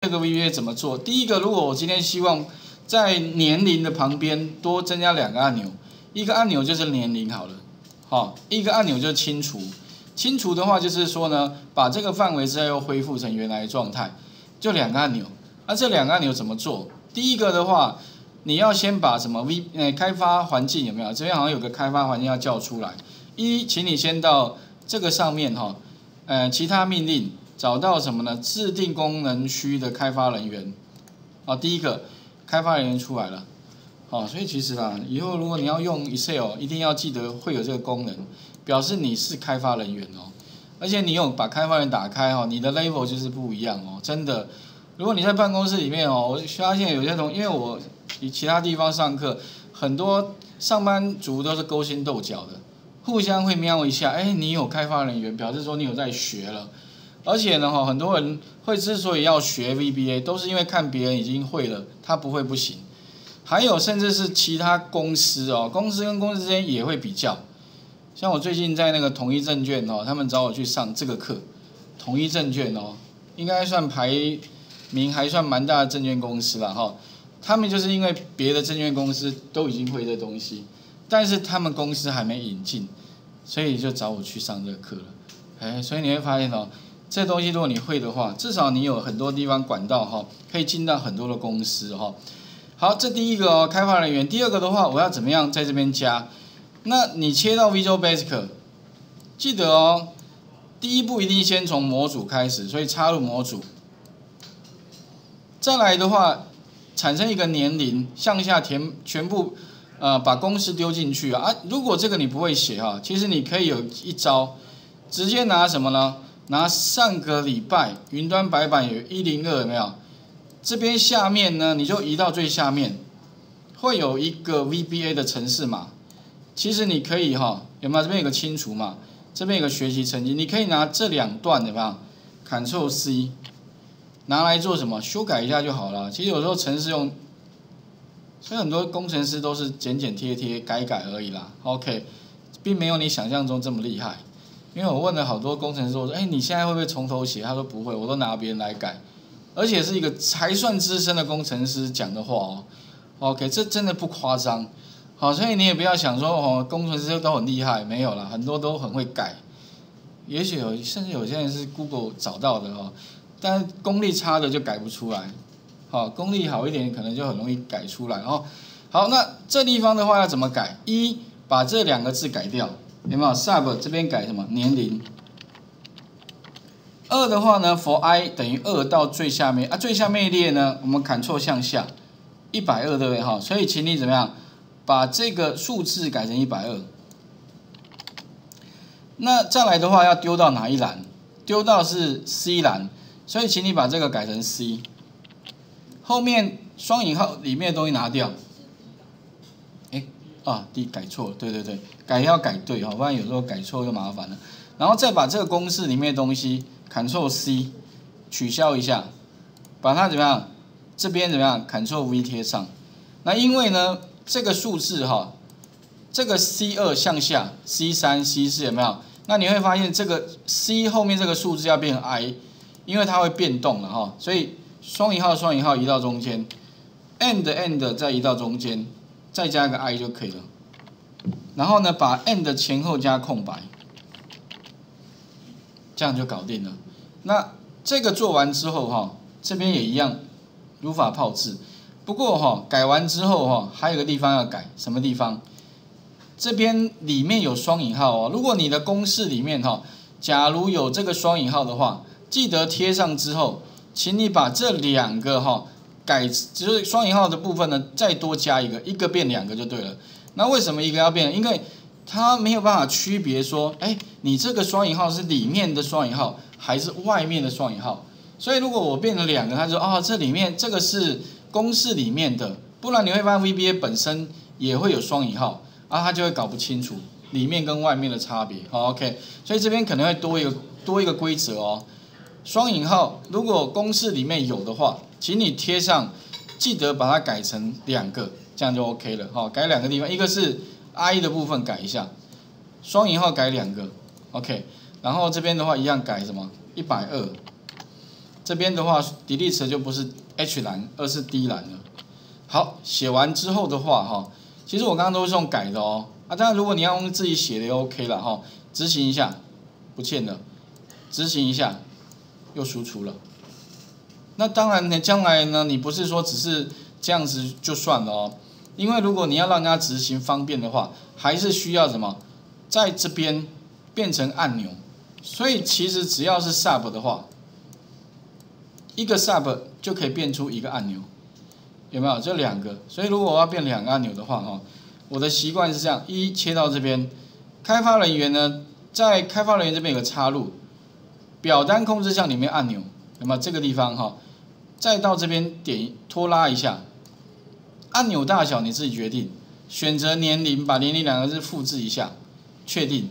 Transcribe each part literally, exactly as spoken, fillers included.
这个 V B A 怎么做？第一个，如果我今天希望在年龄的旁边多增加两个按钮，一个按钮就是年龄好了，好，一个按钮就是清除。清除的话就是说呢，把这个范围之后又恢复成原来的状态，就两个按钮。那、啊、这两个按钮怎么做？第一个的话，你要先把什么 V 呃开发环境有没有？这边好像有个开发环境要叫出来。一，请你先到这个上面哈，呃，其他命令。 找到什么呢？制定功能区的开发人员，啊，第一个开发人员出来了，啊，所以其实啦，以后如果你要用 Excel， 一定要记得会有这个功能，表示你是开发人员哦，而且你有把开发人打开哦，你的 level 就是不一样哦，真的。如果你在办公室里面哦，我发现有些同，因为我其他地方上课，很多上班族都是勾心斗角的，互相会瞄一下，哎，你有开发人员，表示说你有在学了。 而且呢，哈，很多人会之所以要学 V B A， 都是因为看别人已经会了，他不会不行。还有，甚至是其他公司哦，公司跟公司之间也会比较。像我最近在那个统一证券哦，他们找我去上这个课。统一证券哦，应该算排名还算蛮大的证券公司了哈。他们就是因为别的证券公司都已经会这东西，但是他们公司还没引进，所以就找我去上这个课了。哎，所以你会发现哦。 这东西如果你会的话，至少你有很多地方管道哈，可以进到很多的公司哈。好，这第一个哦，开发人员。第二个的话，我要怎么样在这边加？那你切到 Visual Basic， 记得哦，第一步一定先从模组开始，所以插入模组。再来的话，产生一个年龄，向下填全部，呃，把公式丢进去啊。啊，如果这个你不会写哈，其实你可以有一招，直接拿什么呢？ 拿上个礼拜云端白板有一零二有没有？这边下面呢，你就移到最下面，会有一个 V B A 的程式码。其实你可以哈，有没有这边有个清除嘛？这边有个学习成绩，你可以拿这两段有没有 ？Ctrl C 拿来做什么？修改一下就好了。其实有时候程式用，所以很多工程师都是剪剪贴贴改改而已啦。OK， 并没有你想象中这么厉害。 因为我问了好多工程师，我说：“哎，你现在会不会从头写？”他说：“不会，我都拿别人来改。”而且是一个还算资深的工程师讲的话哦。OK， 这真的不夸张。好，所以你也不要想说哦，工程师都很厉害，没有啦，很多都很会改。也许有，甚至有些人是 Google 找到的哦，但功力差的就改不出来。好，功力好一点，可能就很容易改出来哦。好，那这地方的话要怎么改？一，把这两个字改掉。 有没有 sub 这边改什么年龄？二的话呢 ，for i 等于二到最下面啊，最下面一列呢，我们 Ctrl 向下， 一百二对不对哈？所以请你怎么样，把这个数字改成一百二。那再来的话要丢到哪一栏？丢到是 C 栏，所以请你把这个改成 C， 后面双引号里面的东西拿掉。 啊，第改错了，对对对，改要改对哈，不然有时候改错就麻烦了。然后再把这个公式里面的东西 ，Ctrl C 取消一下，把它怎么样？这边怎么样 ？Ctrl V 贴上。那因为呢，这个数字哈，这个 C 二 向下 ，C 三 C 四有没有？那你会发现这个 C 后面这个数字要变成 I， 因为它会变动了哈，所以双引号双引号移到中间 ，and and 再移到中间。 再加一个 i 就可以了，然后呢，把 and 前后加空白，这样就搞定了。那这个做完之后哈，这边也一样，如法炮制。不过哈，改完之后哈，还有个地方要改，什么地方？这边里面有双引号哦。如果你的公式里面哈，假如有这个双引号的话，记得贴上之后，请你把这两个哈。 改就是双引号的部分呢，再多加一个，一个变两个就对了。那为什么一个要变？因为它没有办法区别说，哎，你这个双引号是里面的双引号还是外面的双引号。所以如果我变成两个，它就说哦，这里面这个是公式里面的，不然你会发现 V B A 本身也会有双引号啊，它就会搞不清楚里面跟外面的差别。好 ，OK， 所以这边可能会多一个多一个规则哦。 双引号，如果公式里面有的话，请你贴上，记得把它改成两个，这样就 OK 了。好，改两个地方，一个是 I 的部分改一下，双引号改两个 ，OK。然后这边的话一样改什么 一百二，这边的话 ，delete 就不是 H 栏，而是 D 栏了。好，写完之后的话，哈，其实我刚刚都是用改的哦。啊，当然如果你要用自己写的也 OK 了哈。执行一下，不见了。执行一下，又输出了。那当然呢，将来呢，你不是说只是这样子就算了哦，因为如果你要让人家执行方便的话，还是需要什么，在这边变成按钮。所以其实只要是 sub 的话，一个 sub 就可以变出一个按钮，有没有？就两个。所以如果我要变两个按钮的话，哈，我的习惯是这样：一切到这边，开发人员呢，在开发人员这边有个插入，表单控制项里面按钮，那么这个地方哈，再到这边点拖拉一下，按钮大小你自己决定，选择年龄，把年龄两个字复制一下，确定。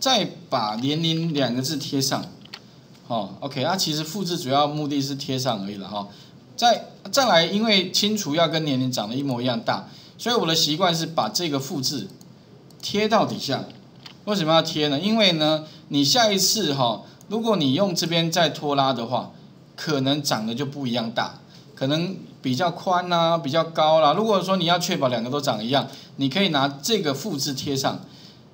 再把年龄两个字贴上，哦 ，OK， 啊，其实复制主要目的是贴上而已了哈、哦。再再来，因为清除要跟年龄长得一模一样大，所以我的习惯是把这个复制贴到底下。为什么要贴呢？因为呢，你下一次哈、哦，如果你用这边再拖拉的话，可能长得就不一样大，可能比较宽啦、啊，比较高啦、啊。如果说你要确保两个都长一样，你可以拿这个复制贴上，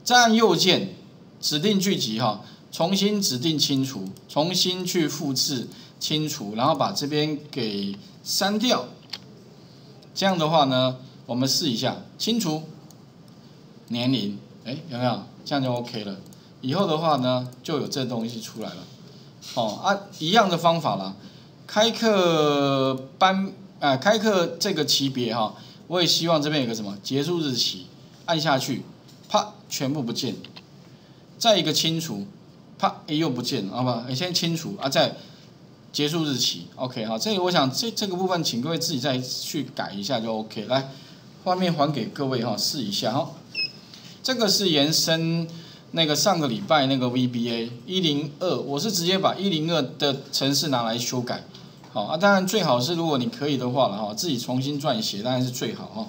再按右键。指定聚集哈，重新指定清除，重新去复制清除，然后把这边给删掉。这样的话呢，我们试一下清除年龄，哎，有没有？这样就 OK 了。以后的话呢，就有这东西出来了。哦啊，一样的方法啦。开课班啊、呃，开课这个级别哈，我也希望这边有个什么结束日期，按下去，啪，全部不见。再一个清除，啪，哎又不见了，好吧，你先清除啊，再结束日期 ，OK 哈，这里我想这这个部分，请各位自己再去改一下就 OK。来，画面还给各位哈，试一下哈。这个是延伸那个上个礼拜那个 V B A 一零二，我是直接把一零二的程式拿来修改，好啊，当然最好是如果你可以的话了哈，自己重新撰写当然是最好哈。